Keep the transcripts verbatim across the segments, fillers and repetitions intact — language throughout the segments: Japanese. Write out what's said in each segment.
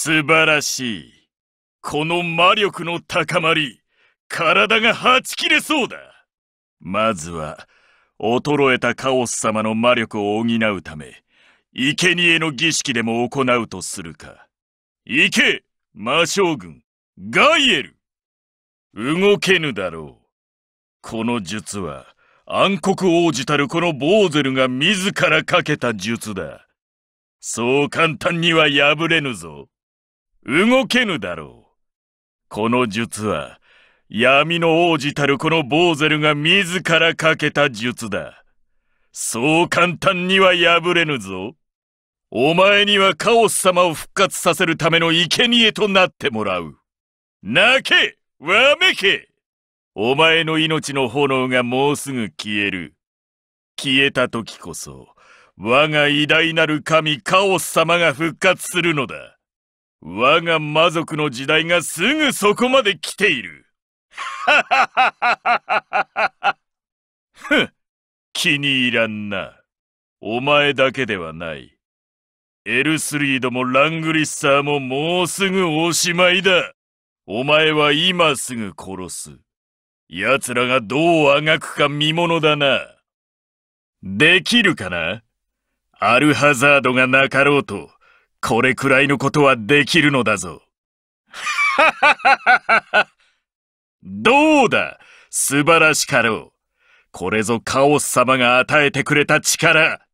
素晴らしい。この魔力の高まり、体がはち切れそうだ。まずは、衰えたカオス様の魔力を補うため、生贄の儀式でも行うとするか。行け、魔将軍、ガイエル。動けぬだろう。この術は、暗黒王子たるこのボーゼルが自らかけた術だ。そう簡単には破れぬぞ。動けぬだろう。この術は、闇の王子たるこのボーゼルが自らかけた術だ。そう簡単には破れぬぞ。お前にはカオス様を復活させるための生贄となってもらう。泣け!わめけ!お前の命の炎がもうすぐ消える。消えた時こそ、我が偉大なる神カオス様が復活するのだ。我が魔族の時代がすぐそこまで来ている。はははははふん、気に入らんな。お前だけではない。エルスリードもラングリッサーももうすぐおしまいだ。お前は今すぐ殺す。奴らがどうあがくか見ものだな。できるかな?アルハザードがなかろうと、これくらいのことはできるのだぞ。ははははどうだ?素晴らしかろう。これぞカオス様が与えてくれた力。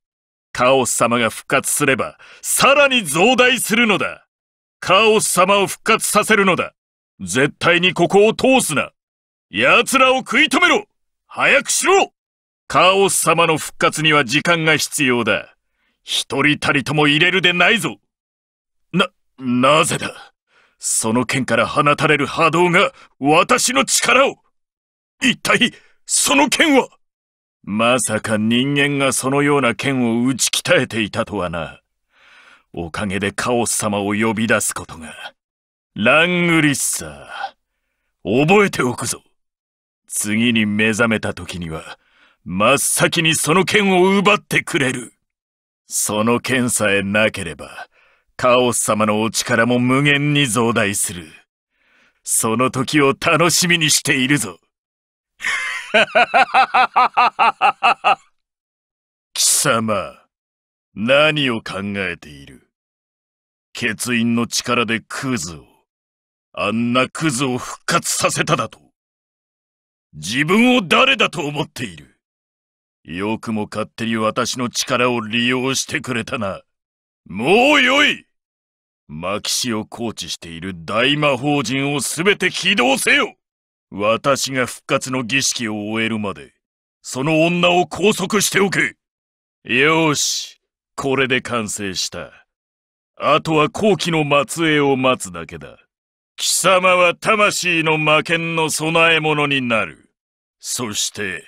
カオス様が復活すれば、さらに増大するのだ。カオス様を復活させるのだ。絶対にここを通すな。奴らを食い止めろ!早くしろ!カオス様の復活には時間が必要だ。一人たりとも入れるでないぞ。な、なぜだ?その剣から放たれる波動が私の力を!一体、その剣は?まさか人間がそのような剣を打ち鍛えていたとはな。おかげでカオス様を呼び出すことが。ラングリッサー、覚えておくぞ。次に目覚めた時には、真っ先にその剣を奪ってくれる。その剣さえなければ、カオス様のお力も無限に増大する。その時を楽しみにしているぞ。貴様、何を考えている?血印の力でクズを。あんなクズを復活させただと。自分を誰だと思っている。よくも勝手に私の力を利用してくれたな。もうよい!マキシをコーチしている大魔法陣をすべて起動せよ!私が復活の儀式を終えるまで、その女を拘束しておけ!よし、これで完成した。あとは後期の末裔を待つだけだ。貴様は魂の魔剣の供え物になる。そして、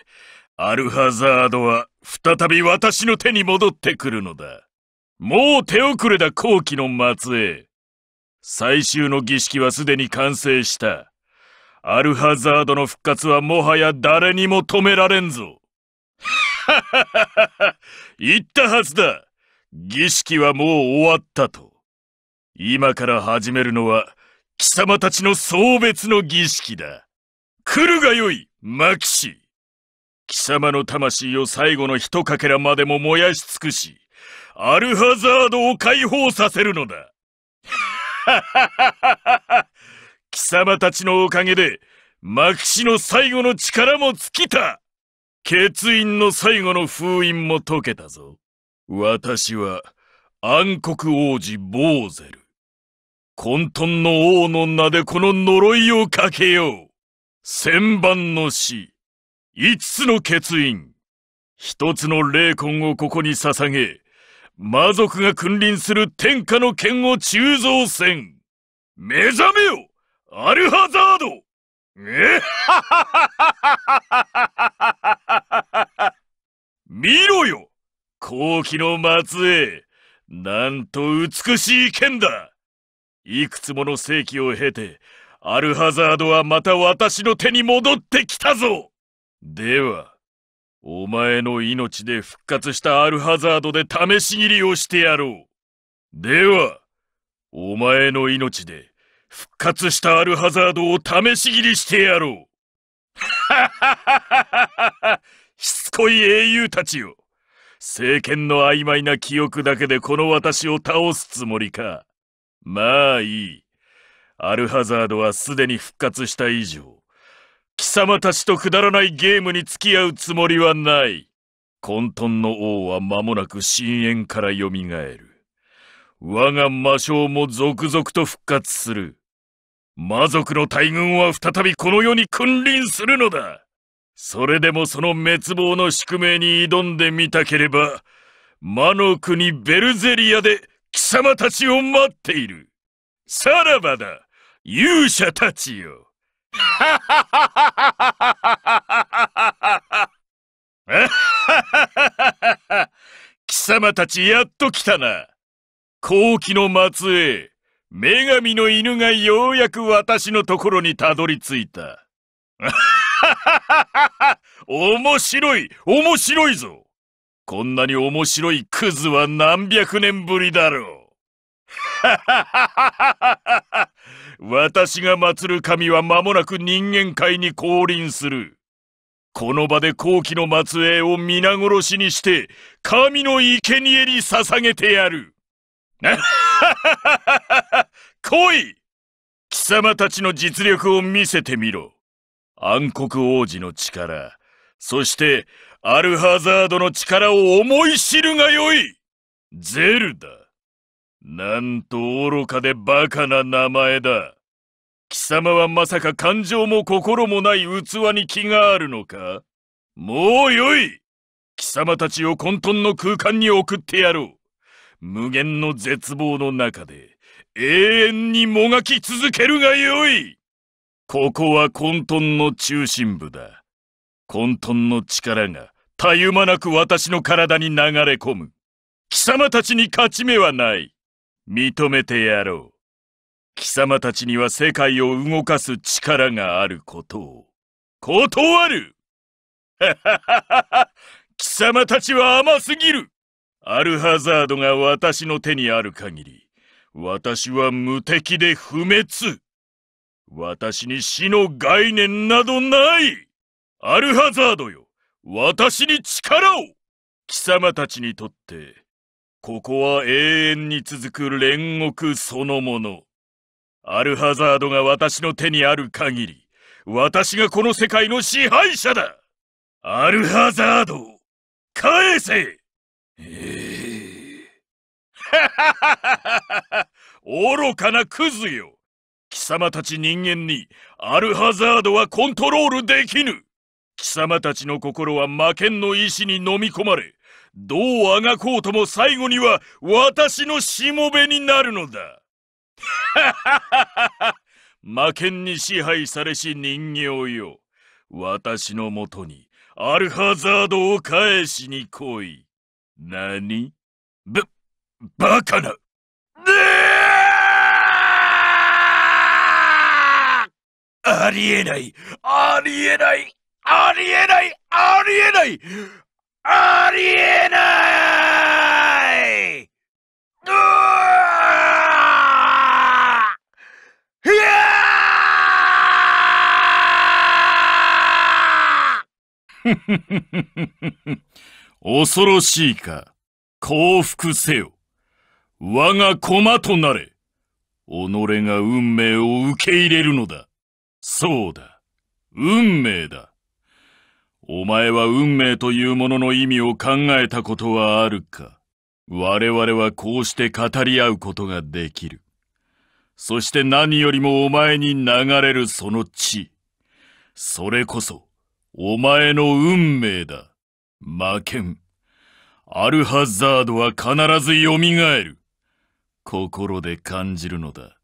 アルハザードは再び私の手に戻ってくるのだ。もう手遅れだ、後期の末裔。最終の儀式はすでに完成した。アルハザードの復活はもはや誰にも止められんぞ。はははは言ったはずだ。儀式はもう終わったと。今から始めるのは、貴様たちの送別の儀式だ。来るがよい、マキシ。貴様の魂を最後の一かけらまでも燃やし尽くし、アルハザードを解放させるのだ。貴様たちのおかげで、マキシの最後の力も尽きた。血印の最後の封印も解けたぞ。私は、暗黒王子ボーゼル。混沌の王の名でこの呪いをかけよう。千番の死、五つの血印、一つの霊魂をここに捧げ、魔族が君臨する天下の剣を鋳造せん。目覚めよアルハザード。えははは見ろよ後期の末裔。なんと美しい剣だ。いくつもの世紀を経て、アルハザードはまた私の手に戻ってきたぞ!では、お前の命で復活したアルハザードで試し斬りをしてやろう。では、お前の命で復活したアルハザードを試し切りしてやろう。ははははは、しつこい英雄たちよ。聖剣の曖昧な記憶だけでこの私を倒すつもりか。まあいい。アルハザードはすでに復活した以上、貴様たちとくだらないゲームに付き合うつもりはない。混沌の王は間もなく深淵から蘇る。我が魔性も続々と復活する。魔族の大軍は再びこの世に君臨するのだ。それでもその滅亡の宿命に挑んでみたければ、魔の国ベルゼリアで貴様たちを待っている。さらばだ、勇者たちよ。はははははははは、貴様たちやっと来たな。後期の末裔、女神の犬がようやく私のところにたどり着いた。面白い、面白いぞ。こんなに面白いクズは何百年ぶりだろう。私が祀る神は間もなく人間界に降臨する。この場で後期の末裔を皆殺しにして神の生贄に捧げてやる。来い！貴様たちの実力を見せてみろ。暗黒王子の力、そしてアルハザードの力を思い知るがよい。ゼルダ。なんと愚かでバカな名前だ。貴様はまさか感情も心もない器に気があるのか？もうよい。貴様たちを混沌の空間に送ってやろう。無限の絶望の中で永遠にもがき続けるがよい。ここは混沌の中心部だ。混沌の力がたゆまなく私の体に流れ込む。貴様たちに勝ち目はない。認めてやろう。貴様たちには世界を動かす力があることを。断る！はははは、貴様たちは甘すぎる。アルハザードが私の手にある限り、私は無敵で不滅。私に死の概念などない。アルハザードよ、私に力を。貴様たちにとって、ここは永遠に続く煉獄そのもの。アルハザードが私の手にある限り、私がこの世界の支配者だ。アルハザードを返せ。ええ、愚かなクズよ。貴様たち人間にアルハザードはコントロールできぬ。貴様たちの心は魔剣の意志に飲み込まれ、どうあがこうとも最後には私のしもべになるのだ。魔剣に支配されし人形よ、私のもとにアルハザードを返しに来い。なに？ば、バカな！ありえない！ありえない！ありえない！ありえない！ありえない！うわー！いやー！ふふふふふ。恐ろしいか、降伏せよ。我が駒となれ。己が運命を受け入れるのだ。そうだ。運命だ。お前は運命というものの意味を考えたことはあるか。我々はこうして語り合うことができる。そして何よりもお前に流れるその血。それこそ、お前の運命だ。魔剣、アルハザードは必ず蘇る。心で感じるのだ。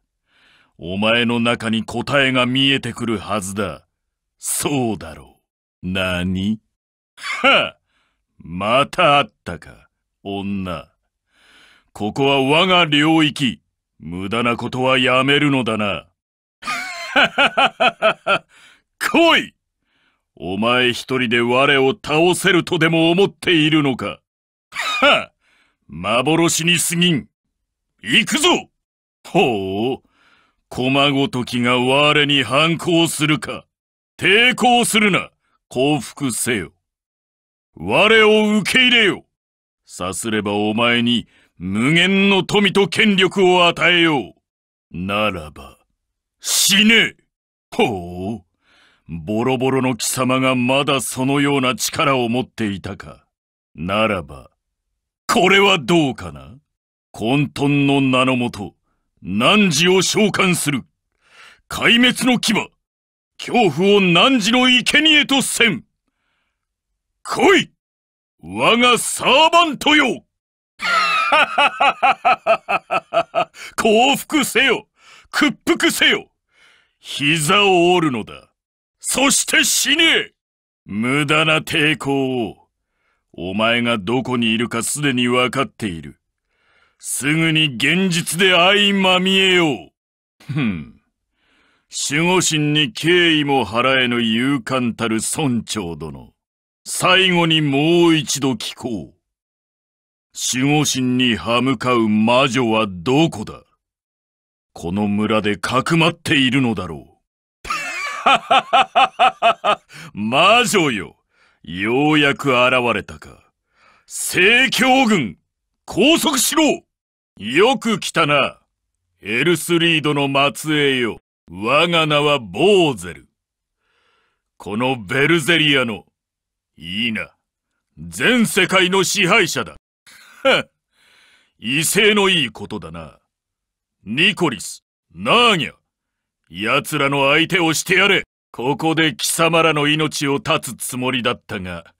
お前の中に答えが見えてくるはずだ。そうだろう。何？はあ！また会ったか、女。ここは我が領域。無駄なことはやめるのだな。はははは！来い！お前一人で我を倒せるとでも思っているのか。はっ、幻に過ぎん。行くぞ。ほう、駒ごときが我に反抗するか。抵抗するな、降伏せよ。我を受け入れよ。さすればお前に無限の富と権力を与えよう。ならば、死ね。ほう、ボロボロの貴様がまだそのような力を持っていたか。ならば、これはどうかな。混沌の名のもと、汝を召喚する。壊滅の牙、恐怖を汝の生贄とせん。来い、我がサーバントよ。ははははは、降伏せよ、屈服せよ。膝を折るのだ。そして死ね。無駄な抵抗を。お前がどこにいるかすでにわかっている。すぐに現実で相まみえよう。ふん。守護神に敬意も払えぬ勇敢たる村長殿。最後にもう一度聞こう。守護神に歯向かう魔女はどこだ？この村でかくまっているのだろう。はははは、魔女よ。ようやく現れたか。聖教軍、拘束しろ。よく来たな、エルスリードの末裔よ。我が名はボーゼル。このベルゼリアの、いいな、全世界の支配者だ。は威勢のいいことだな。ニコリス、ナーニャ、奴らの相手をしてやれ。ここで貴様らの命を絶つつもりだったが、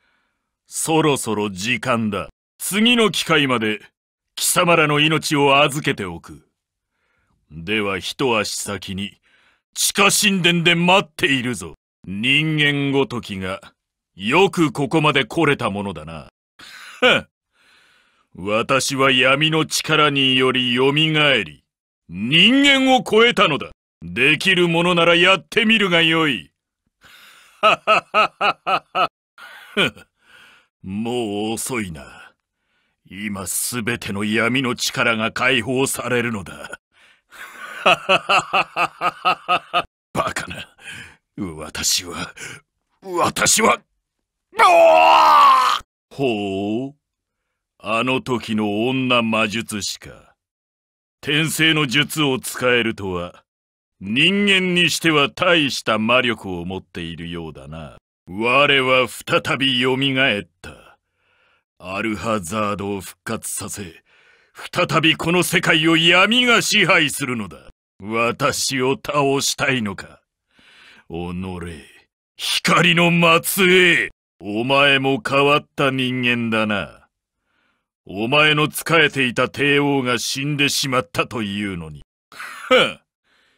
そろそろ時間だ。次の機会まで貴様らの命を預けておく。では一足先に地下神殿で待っているぞ。人間ごときがよくここまで来れたものだな。はっ、私は闇の力により蘇り、人間を超えたのだ。できるものならやってみるがよい。はははははは。もう遅いな。今すべての闇の力が解放されるのだ。ははははは。バカな。私は、私は、おー！ほう。あの時の女魔術師か。転生の術を使えるとは、人間にしては大した魔力を持っているようだな。我は再び蘇った。アルハザードを復活させ、再びこの世界を闇が支配するのだ。私を倒したいのか。おのれ、光の末裔。お前も変わった人間だな。お前の仕えていた帝王が死んでしまったというのに。はっ、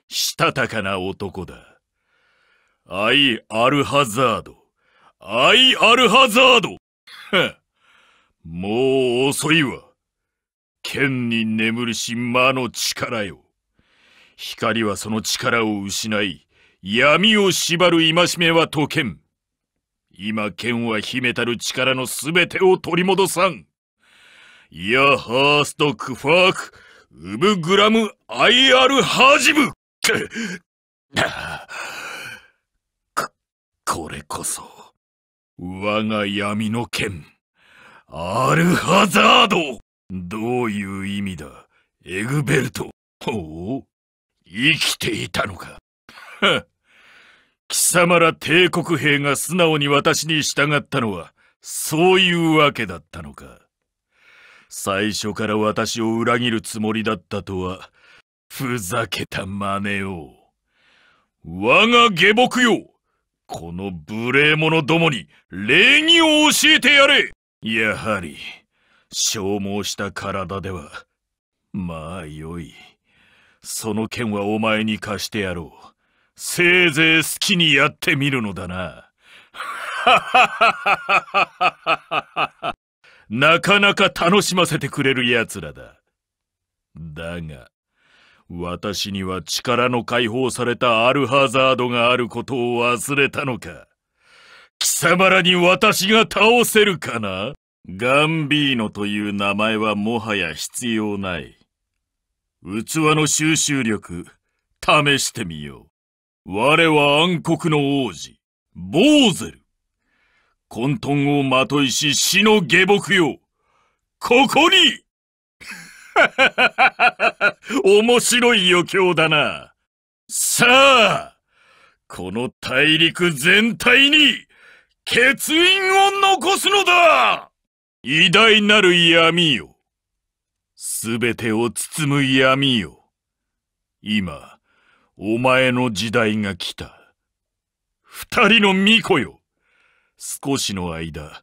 したたかな男だ。アイ・アルハザード。アイ・アルハザード。はっ。もう遅いわ。剣に眠るし魔の力よ。光はその力を失い、闇を縛る戒めは解けん。今剣は秘めたる力のすべてを取り戻さん。ヤ・ハースト・クファーク・ウブ・グラム・アイ・アル・ハジブ。こ、これこそ、我が闇の剣。アルハザード！どういう意味だ、エグベルト。ほう？生きていたのか。はっ。貴様ら帝国兵が素直に私に従ったのは、そういうわけだったのか。最初から私を裏切るつもりだったとは、ふざけた真似を。我が下僕よ！この無礼者どもに礼儀を教えてやれ！やはり、消耗した体では、まあよい。その剣はお前に貸してやろう。せいぜい好きにやってみるのだな。はははは。なかなか楽しませてくれる奴らだ。だが、私には力の解放されたアルハザードがあることを忘れたのか。貴様らに私が倒せるかな？ガンビーノという名前はもはや必要ない。器の収集力、試してみよう。我は暗黒の王子、ボーゼル。混沌をまといし死の下僕よ。ここに面白い余興だな。さあ、この大陸全体に血印を残すのだ。偉大なる闇よ。すべてを包む闇よ。今、お前の時代が来た。二人の巫女よ。少しの間、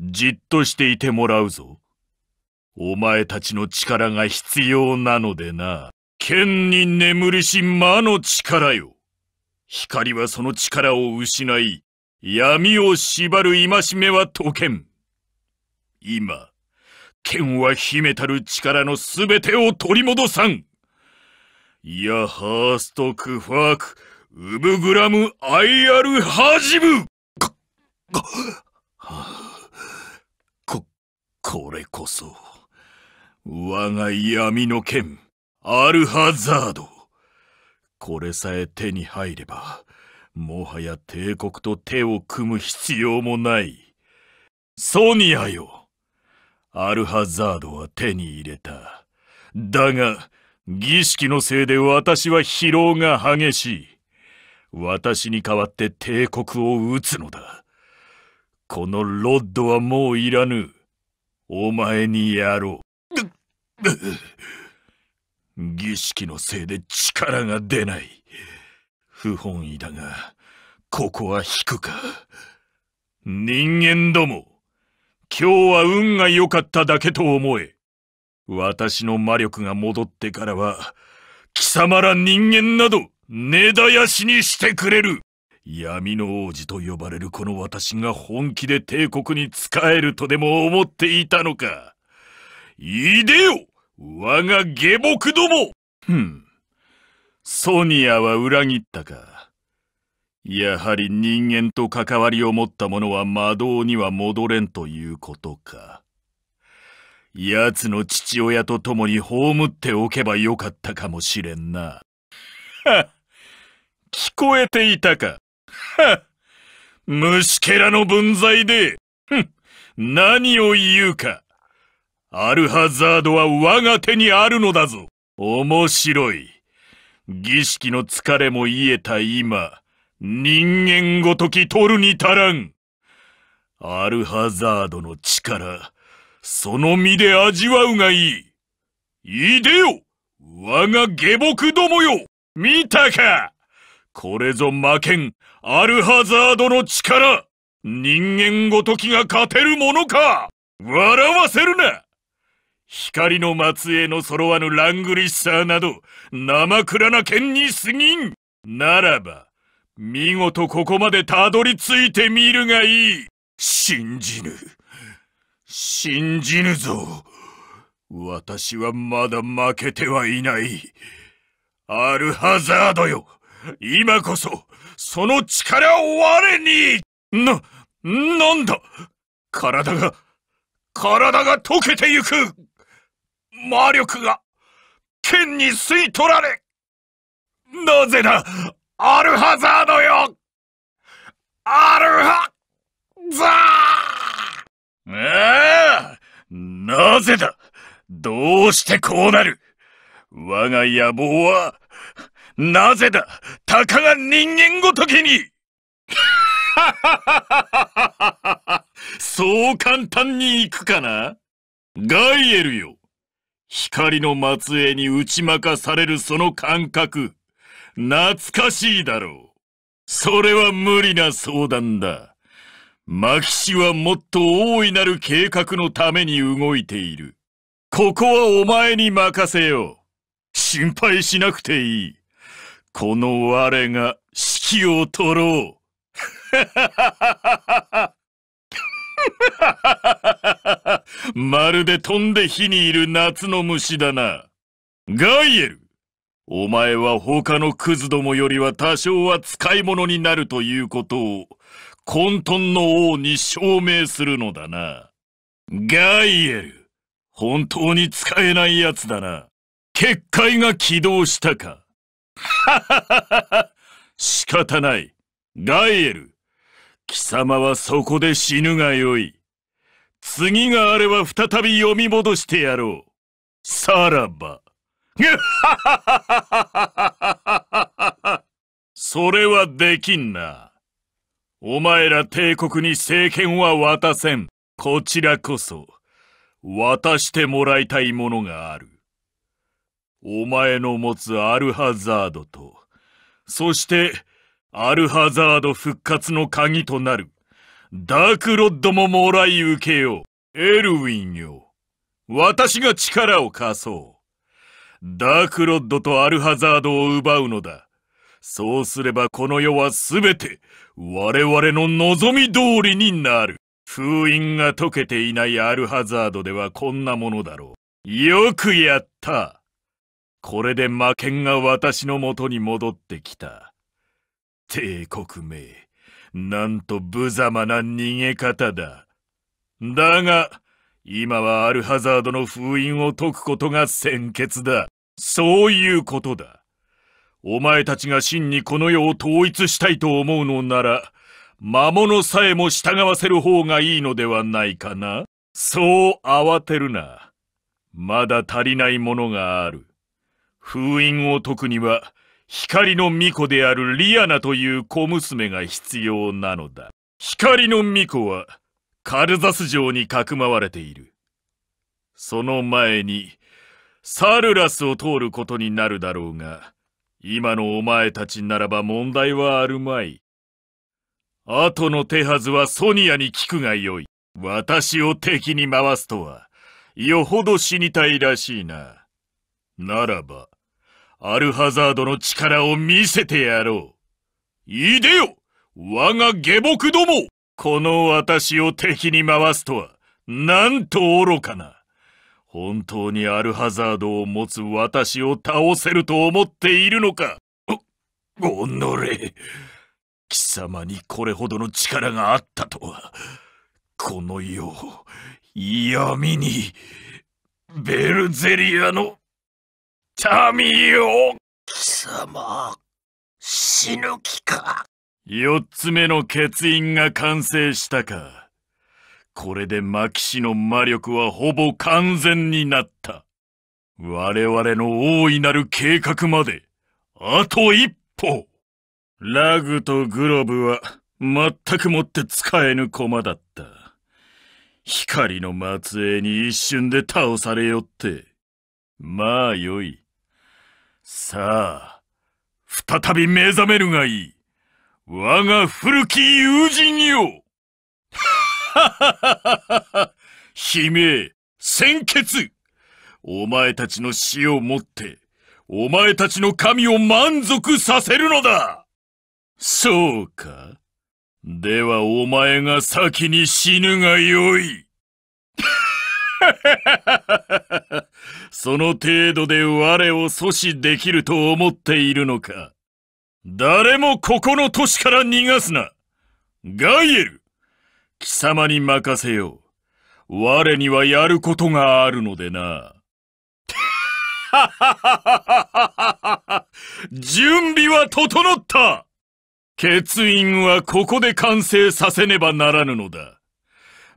じっとしていてもらうぞ。お前たちの力が必要なのでな。剣に眠るし魔の力よ。光はその力を失い、闇を縛る戒めは解けん。今、剣は秘めたる力のすべてを取り戻さん。いや、ハーストクファーク、ウブグラム、アイアル、ハジブ。こ、こ、こ、これこそ、我が闇の剣、アルハザード。これさえ手に入れば、もはや帝国と手を組む必要もない。ソニアよ。アルハザードは手に入れた。だが、儀式のせいで私は疲労が激しい。私に代わって帝国を撃つのだ。このロッドはもういらぬ。お前にやろう。儀式のせいで力が出ない。不本意だが、ここは引くか。人間ども。今日は運が良かっただけと思え。私の魔力が戻ってからは、貴様ら人間など、根絶やしにしてくれる。闇の王子と呼ばれるこの私が本気で帝国に仕えるとでも思っていたのか。いでよ、我が下僕ども。ふん。ソニアは裏切ったか。やはり人間と関わりを持った者は魔道には戻れんということか。奴の父親と共に葬っておけばよかったかもしれんな。はっ、聞こえていたか。はっ、虫けらの分際で、ふん、何を言うか。アルハザードは我が手にあるのだぞ。面白い。儀式の疲れも癒えた今、人間ごとき取るに足らん。アルハザードの力、その身で味わうがいい。いでよ、我が下僕どもよ。見たか。これぞ魔剣、アルハザードの力。人間ごときが勝てるものか。笑わせるな。光の末裔の揃わぬラングリッサーなど、生倉な剣に過ぎん。ならば、見事ここまでたどり着いてみるがいい。信じぬ。信じぬぞ。私はまだ負けてはいない。アルハザードよ。今こそ、その力を我に。な、なんだ。体が、体が溶けてゆく。魔力が、剣に吸い取られ。なぜだ。アルハザードよ。アルハザー。ああ、なぜだ。どうしてこうなる。我が野望は、なぜだ。たかが人間ごときに。そう簡単にいくかな。ガイエルよ。光の末裔に打ち負かされるその感覚。懐かしいだろう。それは無理な相談だ。マキシはもっと大いなる計画のために動いている。ここはお前に任せよう。心配しなくていい。この我が指揮を取ろう。まるで飛んで火にいる夏の虫だな。ガイエル、お前は他のクズどもよりは多少は使い物になるということを混沌の王に証明するのだな。ガイエル、本当に使えない奴だな。結界が起動したか。はははは。仕方ない。ガイエル。貴様はそこで死ぬがよい。次があれば再び読み戻してやろう。さらば。それはできんな。お前ら帝国に政権は渡せん。こちらこそ、渡してもらいたいものがある。お前の持つアルハザードと、そして、アルハザード復活の鍵となる、ダークロッドももらい受けよう。エルウィンよ。私が力を貸そう。ダークロッドとアルハザードを奪うのだ。そうすればこの世はすべて我々の望み通りになる。封印が解けていないアルハザードではこんなものだろう。よくやった。これで魔剣が私の元に戻ってきた。帝国め、なんと無様な逃げ方だ。だが、今はアルハザードの封印を解くことが先決だ。そういうことだ。お前たちが真にこの世を統一したいと思うのなら、魔物さえも従わせる方がいいのではないかな。そう慌てるな。まだ足りないものがある。封印を解くには、光の巫女であるリアナという小娘が必要なのだ。光の巫女は、カルザス城にかくまわれている。その前に、サルラスを通ることになるだろうが、今のお前たちならば問題はあるまい。後の手はずはソニアに聞くがよい。私を敵に回すとは、よほど死にたいらしいな。ならば、アルハザードの力を見せてやろう。いでよ、我が下僕ども。この私を敵に回すとは、なんと愚かな。本当にアルハザードを持つ私を倒せると思っているのか。お、おのれ。貴様にこれほどの力があったとは。この世、闇に、ベルゼリアの、民よ。貴様、死ぬ気か。四つ目の欠員が完成したか。これでマキシの魔力はほぼ完全になった。我々の大いなる計画まで、あと一歩。ラグとグロブは全くもって使えぬ駒だった。光の末裔に一瞬で倒されよって。まあよい。さあ、再び目覚めるがいい。我が古き友人よ。はははは。悲鳴、鮮血。お前たちの死をもって、お前たちの神を満足させるのだ。そうか。ではお前が先に死ぬがよい。その程度で我を阻止できると思っているのか。誰もここの都市から逃がすな。ガイエル、貴様に任せよう。我にはやることがあるのでな。準備は整った。欠員はここで完成させねばならぬのだ。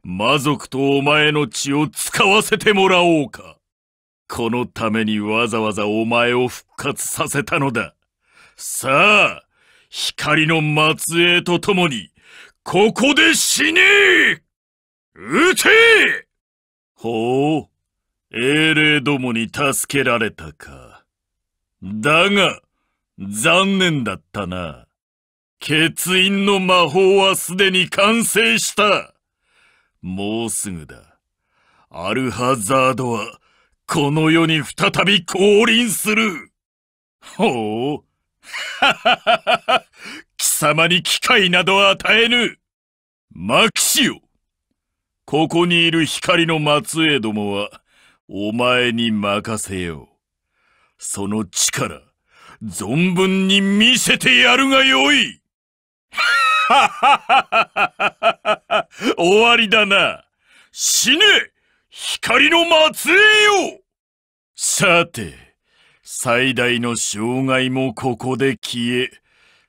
魔族とお前の血を使わせてもらおうか。このためにわざわざお前を復活させたのだ。さあ、光の末裔とともに、ここで死ねえ！撃て！ほう、英霊どもに助けられたか。だが、残念だったな。欠員の魔法はすでに完成した。もうすぐだ。アルハザードは、この世に再び降臨する。ほう。はははは。貴様に機会など与えぬ。マキシよ。ここにいる光の末裔どもは、お前に任せよう。その力、存分に見せてやるがよい。ははははは。終わりだな。死ね、光の末裔よ。さて、最大の障害もここで消え、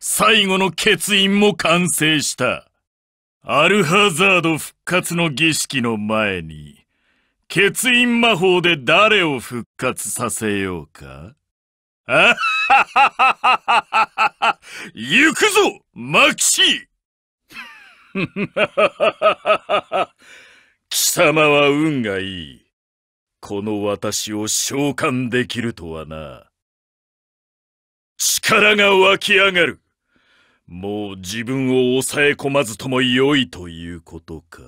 最後の欠員も完成した。アルハザード復活の儀式の前に、欠員魔法で誰を復活させようか。あっはははははは、行くぞ、マキシー。貴様は運がいい。この私を召喚できるとはな。力が湧き上がる。もう自分を抑え込まずとも良いということか。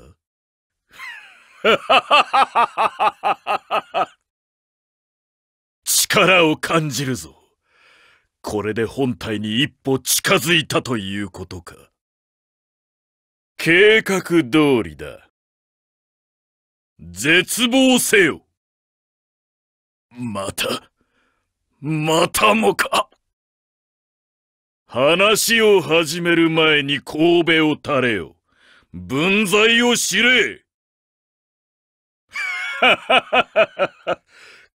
力を感じるぞ。これで本体に一歩近づいたということか。計画通りだ。絶望せよ。また、またもか。話を始める前に神戸を垂れよ。分際を知れ。はははは。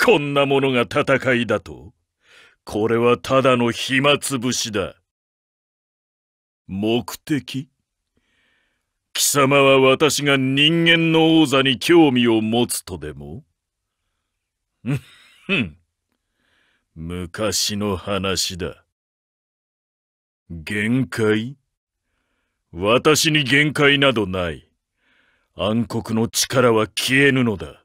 こんなものが戦いだと。これはただの暇つぶしだ。目的？貴様は私が人間の王座に興味を持つとでも？うっふん。昔の話だ。限界？私に限界などない。暗黒の力は消えぬのだ。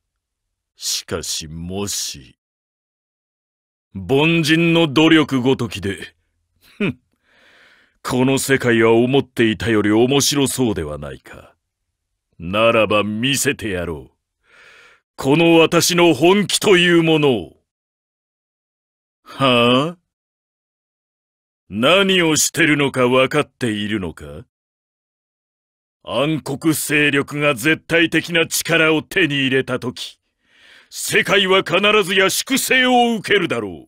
しかしもし、凡人の努力ごときで、ふん、この世界は思っていたより面白そうではないか。ならば見せてやろう。この私の本気というものを。はぁ？何をしてるのか分かっているのか？暗黒勢力が絶対的な力を手に入れたとき、世界は必ずや粛清を受けるだろう。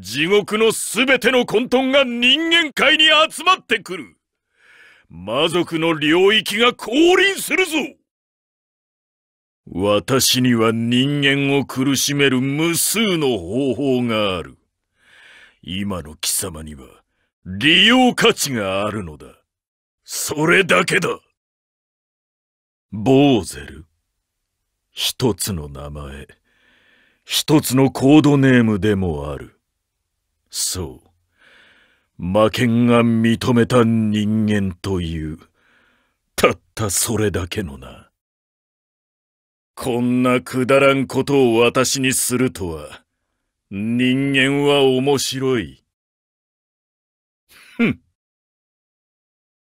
地獄のすべての混沌が人間界に集まってくる。魔族の領域が降臨するぞ。私には人間を苦しめる無数の方法がある。今の貴様には利用価値があるのだ。それだけだ。ボーゼル。一つの名前、一つのコードネームでもある。そう。魔剣が認めた人間という、たったそれだけのな。こんなくだらんことを私にするとは、人間は面白い。ふん。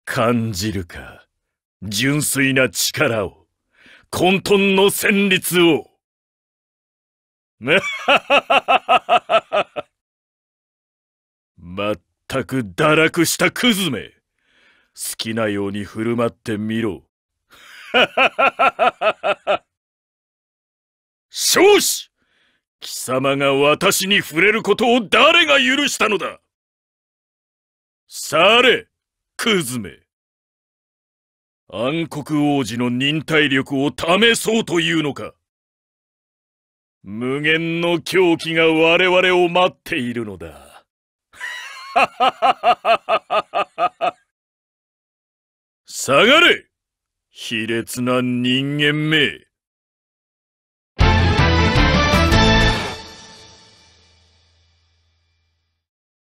感じるか。純粋な力を。混沌の旋律を。まったく堕落したクズめ。好きなように振る舞ってみろ。少子！貴様が私に触れることを誰が許したのだ！され、クズめ。暗黒王子の忍耐力を試そうというのか。無限の狂気が我々を待っているのだ。下がれ、卑劣な人間め。